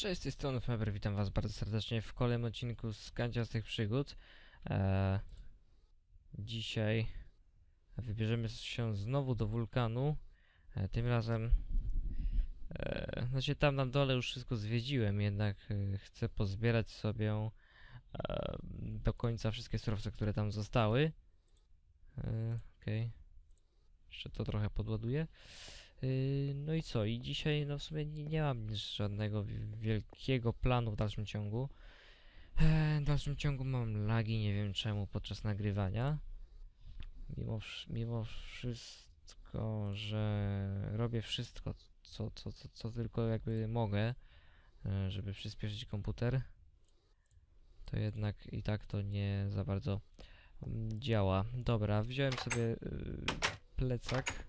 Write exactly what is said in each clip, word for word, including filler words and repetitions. Cześć, z tej strony Faber, witam was bardzo serdecznie w kolejnym odcinku z kanciastych przygód. Eee, dzisiaj wybierzemy się znowu do wulkanu. Eee, tym razem, eee, znaczy tam na dole już wszystko zwiedziłem, jednak e, chcę pozbierać sobie e, do końca wszystkie surowce, które tam zostały. E, Okej, okay. Jeszcze to trochę podładuję. No i co? I dzisiaj no w sumie nie, nie mam żadnego wielkiego planu w dalszym ciągu. W dalszym ciągu mam lagi, nie wiem czemu, podczas nagrywania. Mimo, mimo wszystko, że robię wszystko, co, co, co, co tylko jakby mogę, żeby przyspieszyć komputer, to jednak i tak to nie za bardzo działa. Dobra, wziąłem sobie plecak,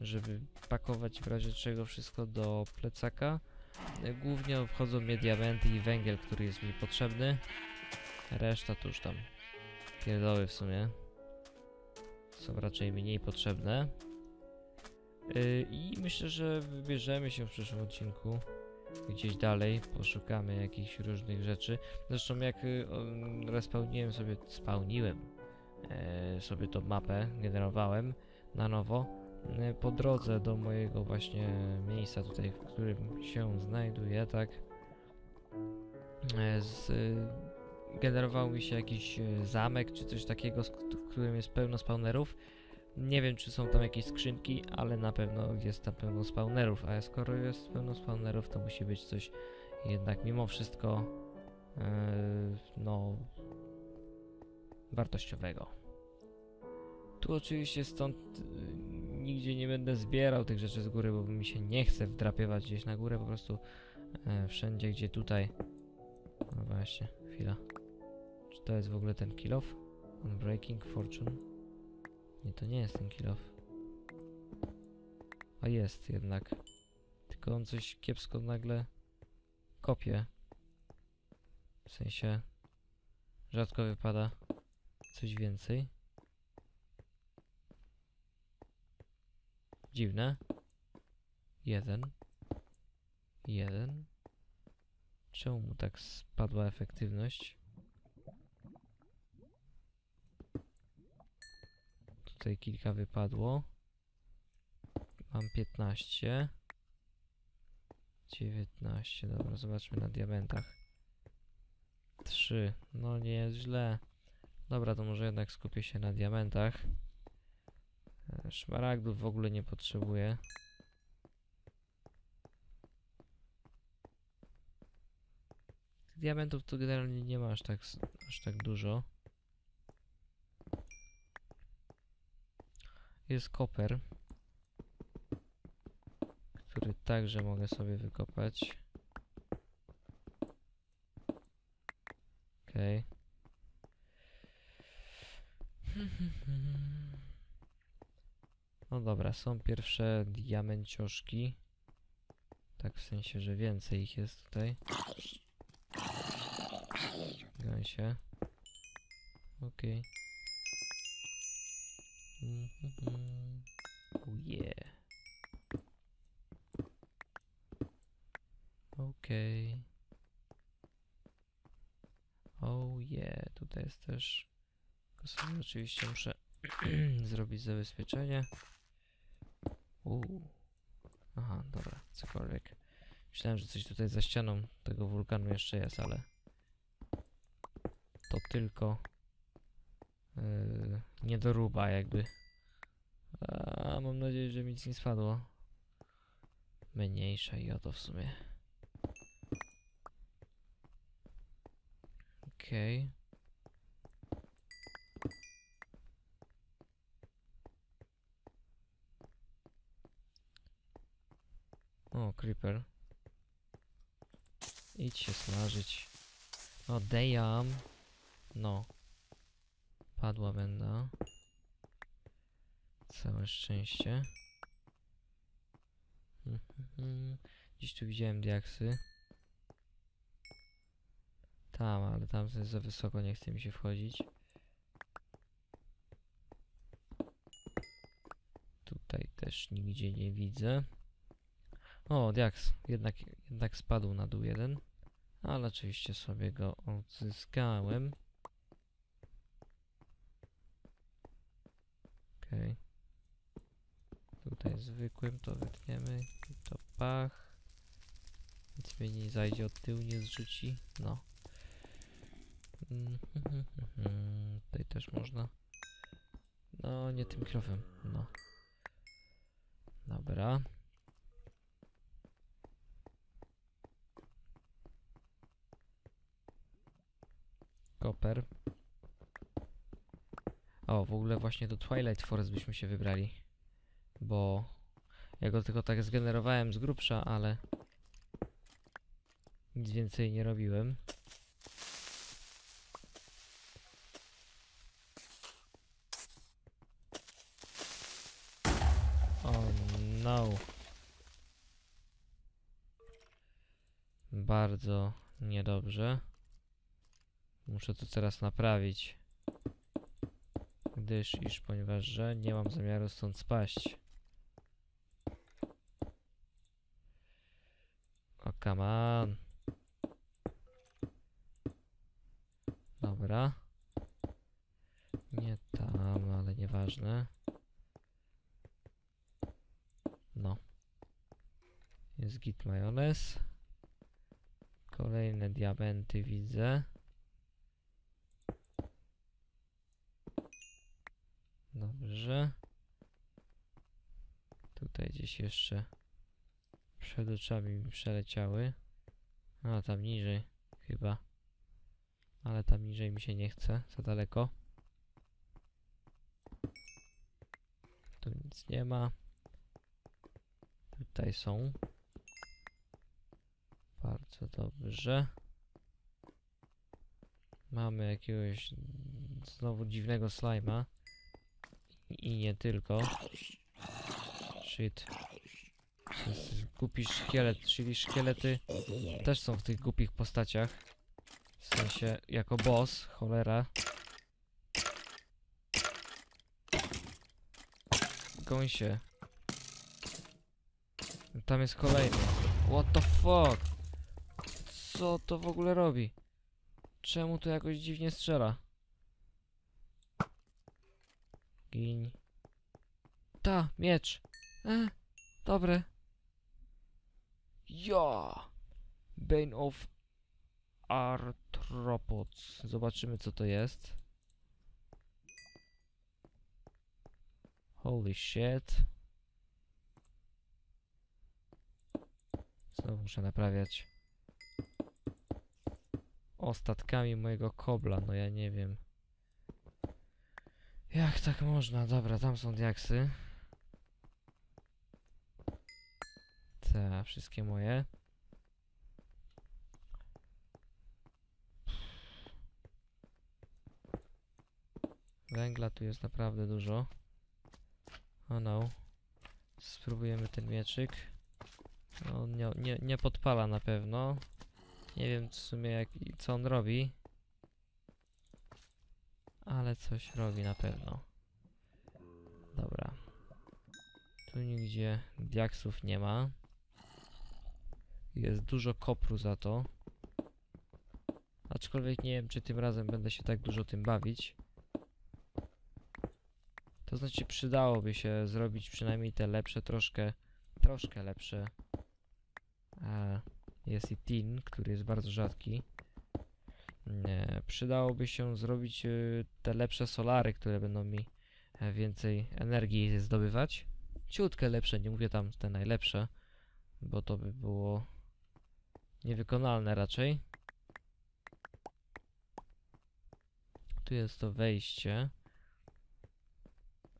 żeby pakować w razie czego wszystko do plecaka. Głównie obchodzą mnie diamenty i węgiel, który jest mi potrzebny. Reszta to już tam pierdoły w sumie. Są raczej mniej potrzebne. Yy, I myślę, że wybierzemy się w przyszłym odcinku gdzieś dalej. Poszukamy jakichś różnych rzeczy. Zresztą jak yy, respełniłem sobie, spełniłem yy, sobie tą mapę, generowałem na nowo. Po drodze do mojego właśnie miejsca tutaj, w którym się znajduję, tak, z, generował mi się jakiś zamek czy coś takiego, w którym jest pełno spawnerów. Nie wiem, czy są tam jakieś skrzynki, ale na pewno jest tam pełno spawnerów, a skoro jest pełno spawnerów, to musi być coś jednak mimo wszystko yy, no wartościowego. Tu oczywiście stąd nigdzie nie będę zbierał tych rzeczy z góry, bo mi się nie chce wdrapiewać gdzieś na górę, po prostu e, wszędzie gdzie tutaj. No właśnie, chwila. Czy to jest w ogóle ten kill off? Unbreaking Fortune? Nie, to nie jest ten kill off. A jest jednak. Tylko on coś kiepsko nagle kopie. W sensie rzadko wypada coś więcej. Dziwne. Jeden. Jeden. Czemu mu tak spadła efektywność? Tutaj kilka wypadło. Mam piętnaście. dziewiętnaście. Dobra, zobaczmy na diamentach. trzy. No nie jest źle. Dobra, to może jednak skupię się na diamentach. Szmaragdów w ogóle nie potrzebuję. Tych diamentów tu generalnie nie ma aż tak, aż tak dużo. Jest koper, który także mogę sobie wykopać. Okej. Okay. No dobra, są pierwsze diamencioszki. Tak w sensie, że więcej ich jest tutaj. Zgadzam się. Okej. Yeah. Okej. Oh yeah, tutaj jest też... Oczywiście muszę zrobić zabezpieczenie. Uuu. Aha, dobra, cokolwiek. Myślałem, że coś tutaj za ścianą tego wulkanu jeszcze jest, ale to tylko yy, niedoróba jakby. A, mam nadzieję, że mi nic nie spadło. Mniejsza i o to w sumie. Okej. Okay. O, creeper. Idź się smażyć. O, damn. No. Padła będę. Całe szczęście. Dziś tu widziałem diaksy. Tam, ale tam jest za wysoko, nie chce mi się wchodzić. Tutaj też nigdzie nie widzę. O, diaks. Jednak, jednak spadł na dół jeden. Ale oczywiście sobie go odzyskałem. Okej. Tutaj zwykłym to wytniemy. To pach. Nic mnie nie zajdzie od tyłu, nie zrzuci. No. Tutaj też można. No, nie tym krowem. No. Dobra. Koper. O, w ogóle właśnie do Twilight Forest byśmy się wybrali. Bo ja go tylko tak zgenerowałem z grubsza, ale nic więcej nie robiłem. O no. Bardzo niedobrze. Muszę to teraz naprawić, gdyż iż ponieważ że nie mam zamiaru stąd spaść. O, come on. Dobra. Nie tam, ale nieważne. No. Jest git majonez. Kolejne diamenty widzę. Dobrze. Tutaj gdzieś jeszcze przed oczami mi przeleciały. A tam niżej chyba. Ale tam niżej mi się nie chce, za daleko. Tu nic nie ma. Tutaj są. Bardzo dobrze. Mamy jakiegoś znowu dziwnego slajma. I nie tylko. Shit. Głupi szkielet, czyli szkielety też są w tych głupich postaciach. W sensie, jako boss, cholera. Goń się. Tam jest kolejny. What the fuck? Co to w ogóle robi? Czemu to jakoś dziwnie strzela? Gin. Ta, miecz. E, dobre. Ja. Bane of Arthropods. Zobaczymy, co to jest. Holy shit. Znowu muszę naprawiać. Ostatkami mojego kobla, no ja nie wiem. Jak tak można? Dobra, tam są diaksy. Te wszystkie moje. Węgla tu jest naprawdę dużo. O no. Spróbujemy ten mieczyk. On nie, nie, nie podpala na pewno. Nie wiem w sumie jak, co on robi. Ale coś robi na pewno. Dobra. Tu nigdzie diaksów nie ma. Jest dużo kopru za to. Aczkolwiek nie wiem, czy tym razem będę się tak dużo tym bawić. To znaczy przydałoby się zrobić przynajmniej te lepsze, troszkę, troszkę lepsze. A jest i tin, który jest bardzo rzadki. Nie, przydałoby się zrobić y, te lepsze solary, które będą mi y, więcej energii zdobywać. Ciutkę lepsze, nie mówię tam te najlepsze, bo to by było niewykonalne raczej. Tu jest to wejście.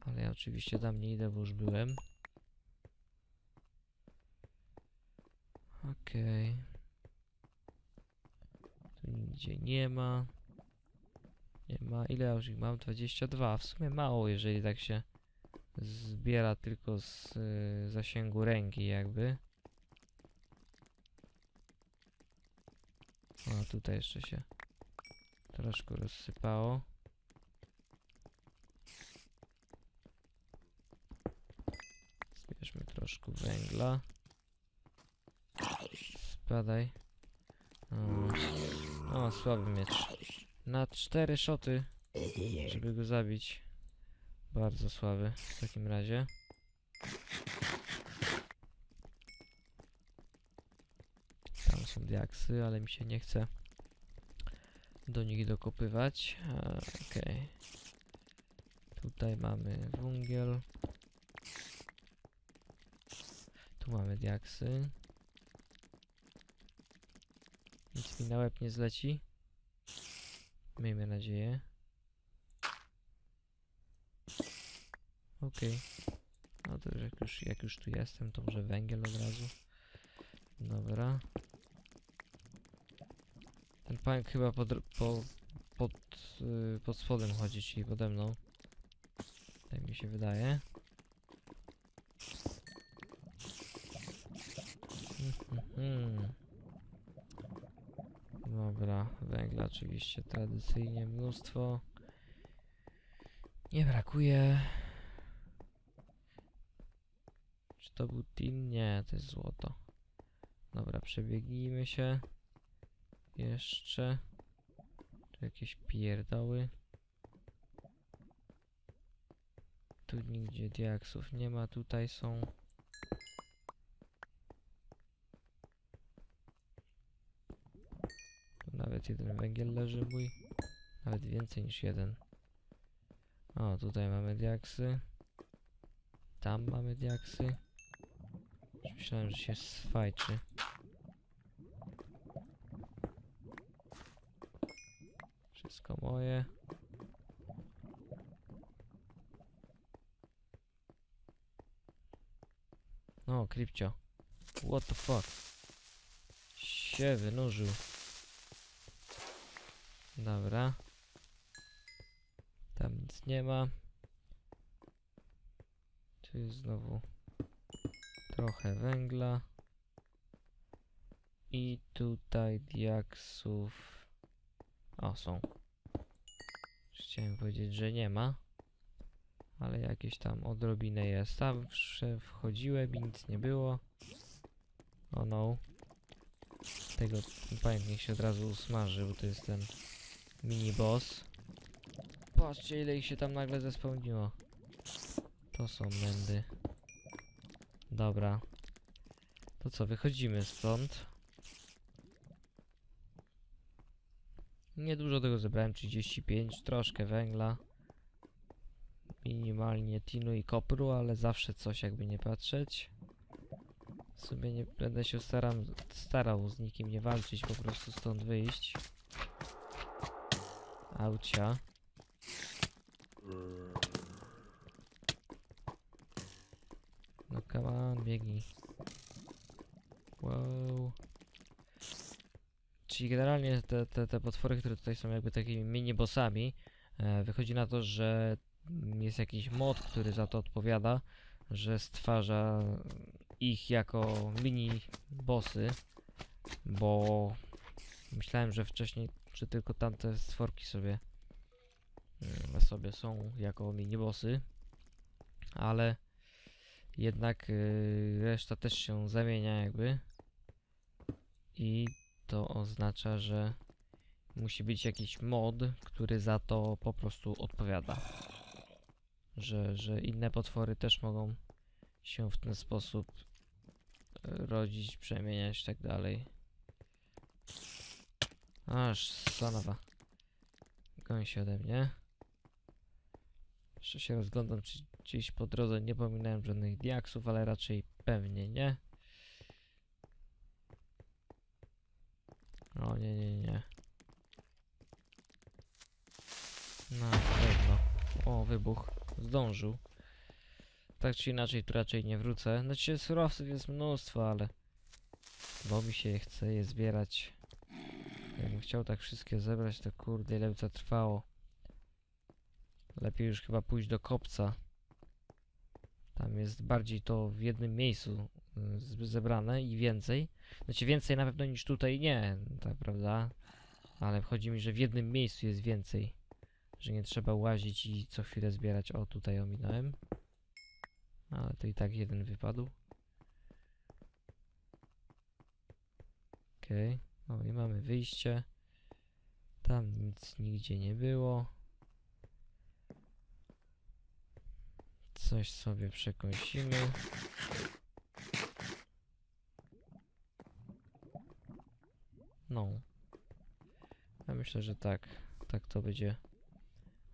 Ale ja oczywiście tam nie idę, bo już byłem. Okej. Okay. Tu nigdzie nie ma. Nie ma. Ile ja już ich mam? dwadzieścia dwa. W sumie mało, jeżeli tak się zbiera tylko z y, zasięgu ręki jakby. O, tutaj jeszcze się troszkę rozsypało. Zbierzmy troszkę węgla. spadaj. O, o, słaby miecz. Na cztery szoty, żeby go zabić. Bardzo słaby w takim razie. Tam są diaksy, ale mi się nie chce do nich dokopywać. Okej. Okay. Tutaj mamy węgiel. Tu mamy diaksy. Nic mi na łeb nie zleci. Miejmy nadzieję. Okej. Okay. No to jak już, jak już tu jestem, to może węgiel od razu. Dobra. Ten pająk chyba pod, po, pod, yy, pod spodem chodzi, czyli pode mną. Tak mi się wydaje. Mm-hmm. Dobra, węgla oczywiście tradycyjnie mnóstwo. Nie brakuje. Czy to był tin? Nie, to jest złoto. Dobra, przebiegnijmy się. Jeszcze. Tu jakieś pierdoły. Tu nigdzie diaksów nie ma, tutaj są. Tu nawet jeden węgiel leży mój. Nawet więcej niż jeden. O, tutaj mamy diaksy. Tam mamy diaksy. Już myślałem, że się sfajczy. Wszystko moje. O, krypcio. What the fuck? Się wynurzył. Dobra. Tam nic nie ma. Tu jest znowu trochę węgla. I tutaj diaksów. O, są. Chciałem powiedzieć, że nie ma. Ale jakieś tam odrobinę jest. Tam wchodziłem i nic nie było. O, no. Tego pamiętnik się od razu usmaży, bo to jest ten mini boss. Patrzcie, ile ich się tam nagle zespełniło. To są mędy. Dobra. To co, wychodzimy stąd. Niedużo tego zebrałem, trzydzieści pięć, troszkę węgla. Minimalnie tinu i kopru, ale zawsze coś, jakby nie patrzeć. W sumie nie będę się staram, starał z nikim nie walczyć, po prostu stąd wyjść. Aucia. No come on, biegnij. Wow. Czyli generalnie te, te, te potwory, które tutaj są jakby takimi mini bossami, e, wychodzi na to, że jest jakiś mod, który za to odpowiada, że stwarza ich jako mini bossy, bo myślałem, że wcześniej, czy tylko tamte stworki sobie e, sobie są jako mini bossy, ale jednak e, reszta też się zamienia jakby i to oznacza, że musi być jakiś mod, który za to po prostu odpowiada. Że, że inne potwory też mogą się w ten sposób rodzić, przemieniać i tak dalej. Aż sanowa. Goń się ode mnie. Jeszcze się rozglądam, czy gdzieś po drodze nie pominąłem żadnych diaksów, ale raczej pewnie nie. O nie, nie, nie. Na pewno. O, wybuch. Zdążył. Tak czy inaczej, tu raczej nie wrócę. Znaczy, surowców jest mnóstwo, ale... bo mi się chce je zbierać. Jakbym chciał tak wszystkie zebrać, to kurde, ile by to trwało. Lepiej już chyba pójść do kopca. Tam jest bardziej to w jednym miejscu zebrane i więcej. Znaczy więcej na pewno niż tutaj nie, tak prawda? Ale chodzi mi, że w jednym miejscu jest więcej. Że nie trzeba łazić i co chwilę zbierać. O, tutaj ominąłem. Ale to i tak jeden wypadł. Okej. Okay. O, i mamy wyjście. Tam nic nigdzie nie było. Coś sobie przekąsimy. No. Ja myślę, że tak. Tak to będzie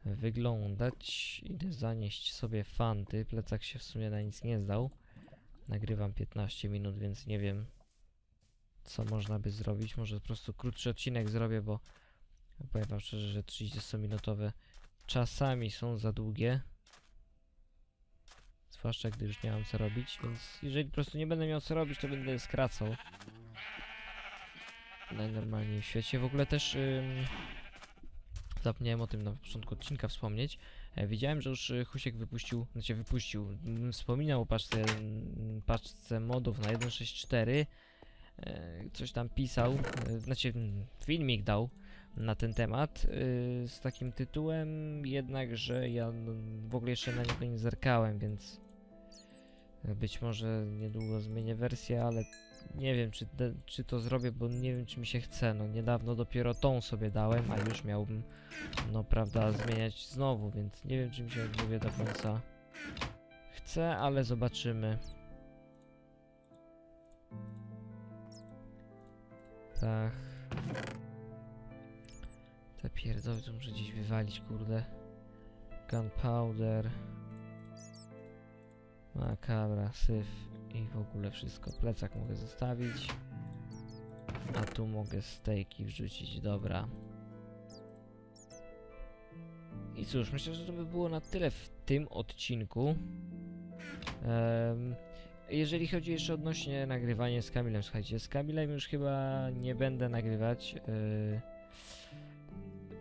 wyglądać. Idę zanieść sobie fanty. Plecak się w sumie na nic nie zdał. Nagrywam piętnaście minut, więc nie wiem, co można by zrobić. Może po prostu krótszy odcinek zrobię, bo powiem wam szczerze, że trzydziestominutowe czasami są za długie. Zwłaszcza gdy już nie mam co robić, więc jeżeli po prostu nie będę miał co robić, to będę skracał. Najnormalniej w świecie. W ogóle też ym, zapomniałem o tym na początku odcinka wspomnieć. E, widziałem, że już Husiek wypuścił, znaczy wypuścił, wspominał o paczce, paczce modów na jeden sześć cztery. E, coś tam pisał, e, znaczy filmik dał na ten temat e, z takim tytułem, jednakże ja w ogóle jeszcze na niego nie zerkałem, więc być może niedługo zmienię wersję, ale nie wiem, czy, te, czy to zrobię, bo nie wiem, czy mi się chce. No niedawno dopiero tą sobie dałem, a już miałbym, no prawda, zmieniać znowu, więc nie wiem, czy mi się odmówię do końca chce, ale zobaczymy. Tak. Te pierdoły to muszę gdzieś wywalić, kurde. Gunpowder. Makabra, syf i w ogóle wszystko. Plecak mogę zostawić. A tu mogę stejki wrzucić, dobra. I cóż, myślę, że to by było na tyle w tym odcinku. Um, Jeżeli chodzi jeszcze odnośnie nagrywania z Kamilem, słuchajcie, z Kamilem już chyba nie będę nagrywać. Yy,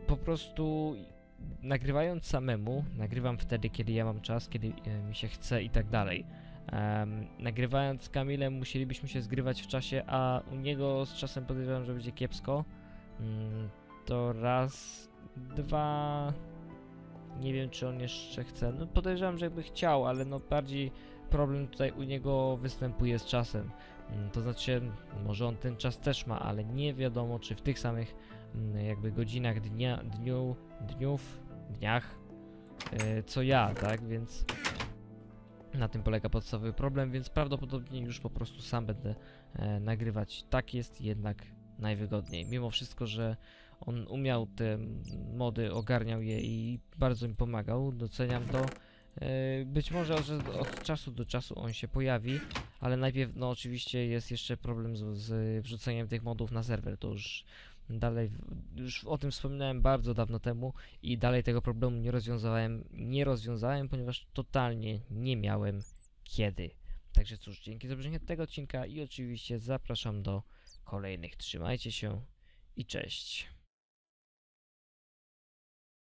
po prostu nagrywając samemu, nagrywam wtedy, kiedy ja mam czas, kiedy yy, mi się chce i tak dalej. Yy, nagrywając z Kamilem musielibyśmy się zgrywać w czasie, a u niego z czasem podejrzewam, że będzie kiepsko. Yy, to raz, dwa... Nie wiem, czy on jeszcze chce. No podejrzewam, że jakby chciał, ale no bardziej problem tutaj u niego występuje z czasem. To znaczy, może on ten czas też ma, ale nie wiadomo, czy w tych samych jakby godzinach, dnia, dniu, dniów, dniach, yy, co ja, tak? Więc na tym polega podstawowy problem, więc prawdopodobnie już po prostu sam będę e, nagrywać. Tak jest jednak najwygodniej. Mimo wszystko, że on umiał te mody, ogarniał je i bardzo mi pomagał, doceniam to. Być może od, od czasu do czasu on się pojawi, ale najpierw, no oczywiście jest jeszcze problem z, z wrzuceniem tych modów na serwer, to już dalej, już o tym wspominałem bardzo dawno temu i dalej tego problemu nie rozwiązałem, nie rozwiązałem, ponieważ totalnie nie miałem kiedy. Także cóż, dzięki za obejrzenie tego odcinka i oczywiście zapraszam do kolejnych. Trzymajcie się i cześć.